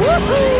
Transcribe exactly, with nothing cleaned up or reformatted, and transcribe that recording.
Woohoo!